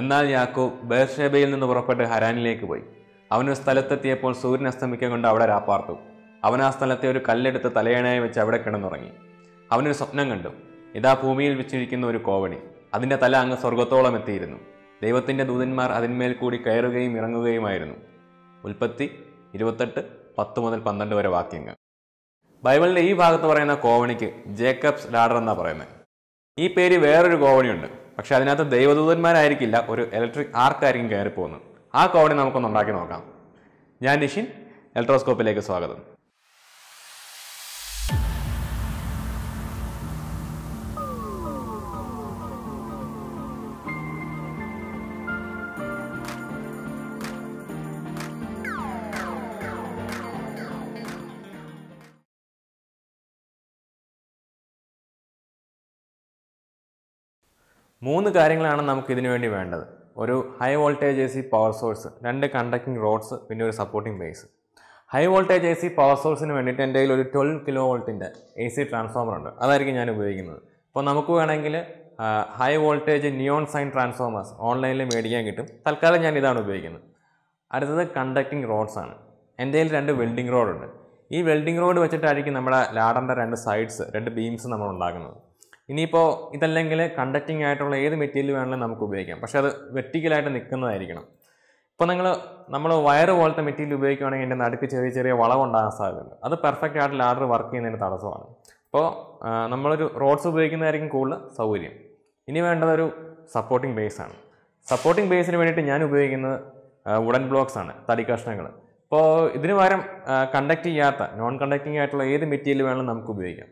എന്നാൽ യാക്കോബ് ബേർശേബയിൽ നിന്ന് പുറപ്പെട്ട് ഹരാനിലേക്ക് പോയി. അവനൊരു സ്ഥലത്തെത്തിയപ്പോൾ സൂര്യൻ അസ്തമിക്ക കൊണ്ട് അവിടെ രാപ്പാർത്തു. അവൻ ആ സ്ഥലത്തെ ഒരു കല്ലെടുത്ത് തലയണയായി വെച്ച് അവിടെ കിടന്നുറങ്ങി. അവനൊരു സ്വപ്നം കണ്ടു. ഇതാ ഭൂമിയിൽ വെച്ചിരിക്കുന്ന ഒരു കോവണി, അതിൻ്റെ തല അങ്ങ് സ്വർഗത്തോളം എത്തിയിരുന്നു. ദൈവത്തിൻ്റെ ദൂതന്മാർ അതിന്മേൽ കൂടി കയറുകയും ഇറങ്ങുകയുമായിരുന്നു. Utpatti 28:10 മുതൽ 12 വരെ വാക്യങ്ങൾ. ബൈബിളിൻ്റെ ഈ ഭാഗത്ത് പറയുന്ന കോവണിക്ക് ജേക്കബ്സ് ലാഡർ എന്നാണ് പറയുന്നത്. ഈ പേര് വേറൊരു കോവണിയുണ്ട്, പക്ഷേ അതിനകത്ത് ദൈവദൂതന്മാരായിരിക്കില്ല, ഒരു ഇലക്ട്രിക് ആർക്കായിരിക്കും കയറിപ്പോകുന്നത്. ആ കോവണി നമുക്കൊന്ന് ഉണ്ടാക്കി നോക്കാം. ഞാൻ നിഷിൻ, ഇലക്ട്രോസ്കോപ്പിലേക്ക് സ്വാഗതം. മൂന്ന് കാര്യങ്ങളാണ് നമുക്ക് ഇതിനു വേണ്ടി വേണ്ടത്. ഒരു high voltage A C power source, രണ്ട് കണ്ടക്റ്റിംഗ് റോഡ്സ്, പിന്നെ ഒരു supporting base. High voltage A C power സോഴ്സിന് വേണ്ടിയിട്ട് എൻ്റെ കയ്യിൽ ഒരു 12 kV എ സി ട്രാൻസ്ഫോമർ ഉണ്ട്. അതായിരിക്കും ഞാൻ ഉപയോഗിക്കുന്നത്. അപ്പോൾ നമുക്ക് വേണമെങ്കിൽ high voltage neon sign transformers ഓൺലൈനിൽ മേടിക്കാൻ കിട്ടും. തൽക്കാലം ഞാൻ ഇതാണ് ഉപയോഗിക്കുന്നത്. അടുത്തത് കണ്ടക്റ്റിംഗ് റോഡ്സ് ആണ്. എൻ്റെ കയ്യിൽ 2 വെൽഡിംഗ് റോഡുണ്ട്. ഈ വെൽഡിംഗ് റോഡ് വെച്ചിട്ടായിരിക്കും നമ്മുടെ ലാഡറിൻ്റെ 2 സൈഡ്സ്, 2 ബീംസ് നമ്മൾ ഉണ്ടാക്കുന്നത്. ഇനിയിപ്പോൾ ഇതല്ലെങ്കിൽ കണ്ടക്റ്റിംഗ് ആയിട്ടുള്ള ഏത് മെറ്റീരിയൽ വേണമെങ്കിലും നമുക്ക് ഉപയോഗിക്കാം, പക്ഷേ അത് വെർട്ടിക്കലായിട്ട് നിൽക്കുന്നതായിരിക്കണം. ഇപ്പോൾ നമ്മൾ വയർ പോലത്തെ മെറ്റീരിയൽ ഉപയോഗിക്കുകയാണെങ്കിൽ എൻ്റെ നടുക്ക് ചെറിയ ചെറിയ വളവുണ്ടാകാൻ സാധ്യതയുണ്ട്. അത് പെർഫെക്റ്റ് ആയിട്ട് ലാഡർ വർക്ക് ചെയ്യുന്നതിന് തടസ്സമാണ്. അപ്പോൾ നമ്മളൊരു റോഡ്സ് ഉപയോഗിക്കുന്നതായിരിക്കും കൂടുതൽ സൗകര്യം. ഇനി വേണ്ടത് ഒരു സപ്പോർട്ടിംഗ് ബേസാണ്. സപ്പോർട്ടിംഗ് ബേസിന് വേണ്ടിയിട്ട് ഞാൻ ഉപയോഗിക്കുന്നത് വുഡൻ ബ്ലോക്സ് ആണ്, തടി കഷ്ണങ്ങൾ. അപ്പോൾ ഇതിന് പകരം കണ്ടക്റ്റ് ചെയ്യാത്ത നോൺ കണ്ടക്റ്റിംഗ് ആയിട്ടുള്ള ഏത് മെറ്റീരിയൽ വേണമെങ്കിലും നമുക്ക് ഉപയോഗിക്കാം.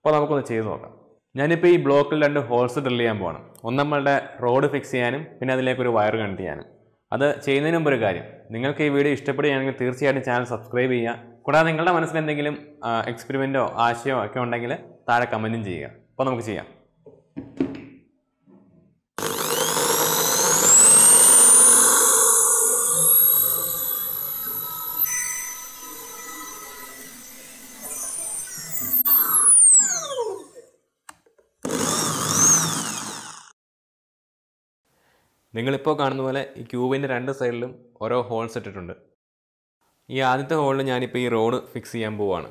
അപ്പോൾ നമുക്കൊന്ന് ചെയ്ത് നോക്കാം. ഞാനിപ്പോൾ ഈ ബ്ലോക്കിൽ 2 ഹോൾസ് ഡ്രിൽ ചെയ്യാൻ പോകണം. ഒന്ന് നമ്മളുടെ റോഡ് ഫിക്സ് ചെയ്യാനും പിന്നെ അതിലേക്കൊരു വയർ കണക്ട് ചെയ്യാനും. അത് ചെയ്യുന്നതിന് മുമ്പ് ഒരു കാര്യം, നിങ്ങൾക്ക് ഈ വീഡിയോ ഇഷ്ടപ്പെടുകയാണെങ്കിൽ തീർച്ചയായിട്ടും ചാനൽ സബ്സ്ക്രൈബ് ചെയ്യുക. കൂടാതെ നിങ്ങളുടെ മനസ്സിൽ എന്തെങ്കിലും എക്സ്പെരിമെൻറ്റോ ആശയമോ ഒക്കെ ഉണ്ടെങ്കിൽ താഴെ കമൻറ്റും ചെയ്യുക. അപ്പോൾ നമുക്ക് ചെയ്യാം. നിങ്ങളിപ്പോൾ കാണുന്ന പോലെ ഈ ക്യൂബിൻ്റെ 2 സൈഡിലും ഓരോ ഹോൾസ് ഇട്ടിട്ടുണ്ട്. ഈ ആദ്യത്തെ ഹോളിൽ ഞാനിപ്പോൾ ഈ റോഡ് ഫിക്സ് ചെയ്യാൻ പോവുകയാണ്.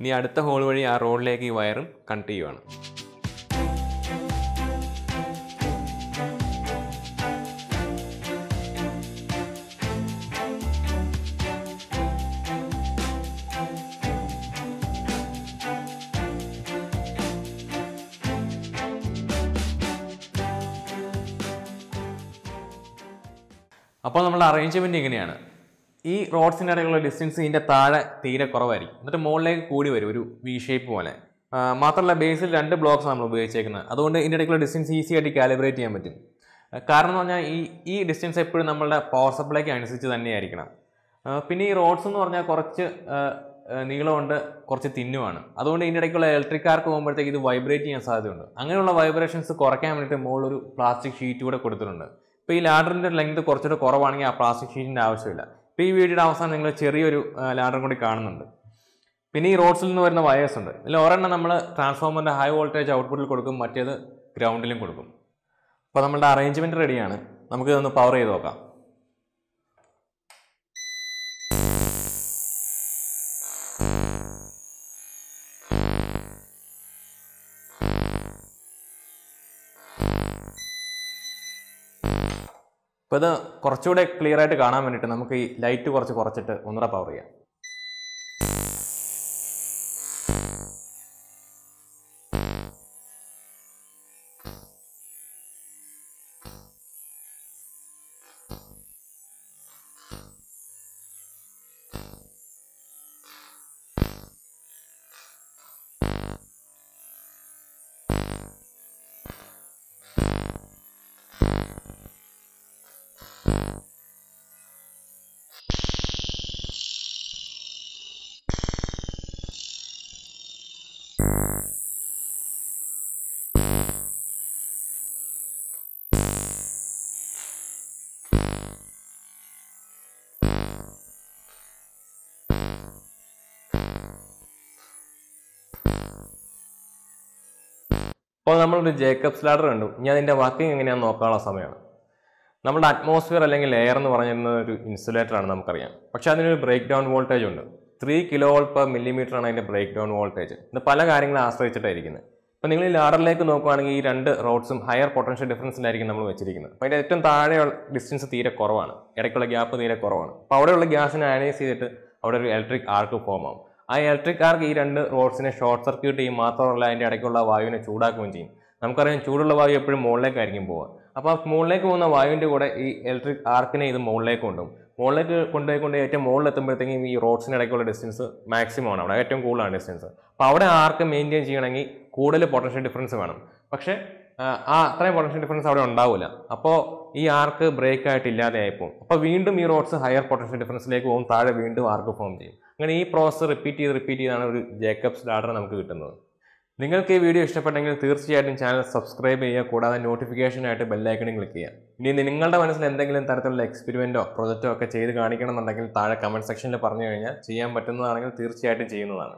ഇനി അടുത്ത ഹോൾ വഴി ആ റോഡിലേക്ക് ഈ വയറും കണക്ട് ചെയ്യുകയാണ്. അപ്പോൾ നമ്മുടെ അറേഞ്ച്മെൻറ്റ് ഇങ്ങനെയാണ്. ഈ റോഡ്സിൻ്റെ ഇടയിലുള്ള ഡിസ്റ്റൻസ് ഇതിൻ്റെ താഴെ തീരെ കുറവായിരിക്കും, എന്നിട്ട് മുകളിലേക്ക് കൂടി വരും, ഒരു വി ഷേപ്പ് പോലെ. മാത്രമല്ല ബേസിൽ 2 ബ്ലോക്സ് നമ്മൾ ഉപയോഗിച്ചേക്കുന്നത്, അതുകൊണ്ട് ഇതിൻ്റെ ഇടയ്ക്കുള്ള ഡിസ്റ്റൻസ് ഈസി ആയിട്ട് കാലിബ്രേറ്റ് ചെയ്യാൻ പറ്റും. കാരണം എന്ന് പറഞ്ഞാൽ ഈ ഡിസ്റ്റൻസ് എപ്പോഴും നമ്മളുടെ പവർ സപ്ലൈക്ക് അനുസരിച്ച് തന്നെയായിരിക്കണം. പിന്നെ ഈ റോഡ്സ് എന്ന് പറഞ്ഞാൽ കുറച്ച് നീളമുണ്ട്, കുറച്ച് തിന്നുമാണ്, അതുകൊണ്ട് ഇതിൻ്റെ ഇടയ്ക്കുള്ള ഇലക്ട്രിക് കാർക്ക് പോകുമ്പോഴത്തേക്ക് ഇത് വൈബ്രേറ്റ് ചെയ്യാൻ സാധ്യതയുണ്ട്. അങ്ങനെയുള്ള വൈബ്രേഷൻസ് കുറയ്ക്കാൻ വേണ്ടിയിട്ട് മുകളിലൊരു പ്ലാസ്റ്റിക് ഷീറ്റ് കൂടെ കൊടുത്തിട്ടുണ്ട്. ഇപ്പോൾ ഈ ലാഡറിൻ്റെ ലെങ്ത് കുറച്ചുകൂടെ കുറവാണെങ്കിൽ ആ പ്ലാസ്റ്റിക് ഷീറ്റിൻ്റെ ആവശ്യമില്ല. ഇപ്പോൾ ഈ വീഡിയോയുടെ അവസാനം നിങ്ങൾ ചെറിയൊരു ലാഡർ കൂടി കാണുന്നുണ്ട്. പിന്നെ ഈ റോഡ്സിൽ നിന്ന് വരുന്ന വയേഴ്സ് ഉണ്ട്. ഇതിൽ ഒരെണ്ണം നമ്മൾ ട്രാൻസ്ഫോമറിൻ്റെ ഹൈ വോൾട്ടേജ് ഔട്ട്പുട്ടിൽ കൊടുക്കും, മറ്റേത് ഗ്രൗണ്ടിലും കൊടുക്കും. അപ്പോൾ നമ്മുടെ അറേഞ്ച്മെൻറ്റ് റെഡിയാണ്. നമുക്ക് ഇതൊന്ന് പവർ ചെയ്ത് നോക്കാം. അപ്പോൾ ഇത് കുറച്ചുകൂടെ ക്ലിയർ ആയിട്ട് കാണാൻ വേണ്ടിയിട്ട് നമുക്ക് ഈ ലൈറ്റ് കുറച്ച് കുറച്ചിട്ട് ഒന്നുകൂടെ പവർ ചെയ്യാം. അപ്പോൾ നമ്മൾ ഒരു ജേക്കബ്സ് ലാഡർ കണ്ടു. ഇനി അതിന്റെ വർക്കിംഗ് എങ്ങനെയാണെന്ന് നോക്കാനുള്ള സമയമാണ്. നമ്മുടെ അറ്റ്മോസ്ഫിയർ അല്ലെങ്കിൽ എയർ എന്ന് പറയുന്ന ഒരു ഇൻസുലേറ്റർ ആണ് നമുക്കറിയാം. പക്ഷേ അതിനൊരു ബ്രേക്ക് ഡൗൺ വോൾട്ടേജ് ഉണ്ട്. 3 kV/mm ആണ് അതിന്റെ ബ്രേക്ക് ഡൗൺ വോൾട്ടേജ്. ഇത് പല കാര്യങ്ങളും ആശ്രയിച്ചിട്ടായിരിക്കുന്നത്. അപ്പോൾ നിങ്ങൾ ഈ ലാഡറിലേക്ക് നോക്കുകയാണെങ്കിൽ ഈ രണ്ട് റോഡ്സും ഹയർ പൊട്ടൻഷ്യൽ ഡിഫറൻസിലായിരിക്കും നമ്മൾ വെച്ചിരിക്കുന്നത്. അപ്പോൾ അതിൻ്റെ ഏറ്റവും താഴെയുള്ള ഡിസ്റ്റൻസ് തീരെ കുറവാണ്, ഇടയ്ക്കുള്ള ഗ്യാപ്പ് തീരെ കുറവാണ്. അപ്പോൾ അവിടെയുള്ള ഗ്യാസിനെ അയനൈസ് ചെയ്തിട്ട് അവിടെ ഒരു ഇലക്ട്രിക് ആർക്ക് ഫോം ആവും. ആ ഇലക്ട്രിക് ആർക്ക് ഈ രണ്ട് റോഡ്സിനെ ഷോർട്ട് സർക്യൂട്ട് ചെയ്യും, മാത്രമല്ല അതിൻ്റെ ഇടയ്ക്കുള്ള വായുവിനെ ചൂടാക്കുകയും ചെയ്യും. നമുക്കറിയാം ചൂടുള്ള വായു എപ്പോഴും മുകളിലേക്കായിരിക്കും പോവുക. അപ്പോൾ ആ മുകളിലേക്ക് പോകുന്ന വായുവിൻ്റെ കൂടെ ഈ ഇലക്ട്രിക് ആർക്കിനെ ഇത് മുകളിലേക്ക് കൊണ്ടുപോകും. മുകളിലേക്ക് കൊണ്ടുപോയിക്കൊണ്ട് ഏറ്റവും മുകളിലെത്തുമ്പോഴത്തേക്കും ഈ റോഡ്സിന് ഇടയ്ക്കുള്ള ഡിസ്റ്റൻസ് മാക്സിമം ആണ്, അവിടെ ഏറ്റവും കൂടുതലാണ് ഡിസ്റ്റൻസ്. അപ്പോൾ അവിടെ ആർക്ക് മെയിൻറ്റെയിൻ ചെയ്യണമെങ്കിൽ കൂടുതൽ പൊട്ടൻഷ്യൽ ഡിഫറൻസ് വേണം. പക്ഷേ ആ അത്രയും പൊട്ടൻഷ്യൽ ഡിഫറൻസ് അവിടെ ഉണ്ടാവില്ല. അപ്പോൾ ഈ ആർക്ക് ബ്രേക്ക് ആയിട്ട് ഇല്ലാതെയായി പോകും. അപ്പോൾ വീണ്ടും ഈ റോഡ്സ് ഹയർ പൊട്ടൻഷ്യൽ ഡിഫറൻസിലേക്ക് പോകും, താഴെ വീണ്ടും ആർക്ക് ഫോം ചെയ്യും. അങ്ങനെ ഈ പ്രോസസ്സ് റിപ്പീറ്റ് ചെയ്താണ് ഒരു ജേക്കബ്സ് ലാഡർ നമുക്ക് കിട്ടുന്നത്. നിങ്ങൾക്ക് ഈ വീഡിയോ ഇഷ്ടപ്പെട്ടെങ്കിൽ തീർച്ചയായിട്ടും ചാനൽ സബ്സ്ക്രൈബ് ചെയ്യുക, കൂടാതെ നോട്ടിഫിക്കേഷനായിട്ട് ബെല്ലൈക്കണും ക്ലിക്ക് ചെയ്യുക. ഇനി നിങ്ങളുടെ മനസ്സിൽ എന്തെങ്കിലും തരത്തിലുള്ള എക്സ്പെരിമെൻറ്റോ പ്രൊജക്റ്റോ ഒക്കെ ചെയ്ത് കാണിക്കണം എന്നുണ്ടെങ്കിൽ താഴെ കമൻറ്റ് സെക്ഷനിൽ പറഞ്ഞു കഴിഞ്ഞാൽ ചെയ്യാൻ പറ്റുന്നതാണെങ്കിൽ തീർച്ചയായിട്ടും ചെയ്യുന്നതാണ്.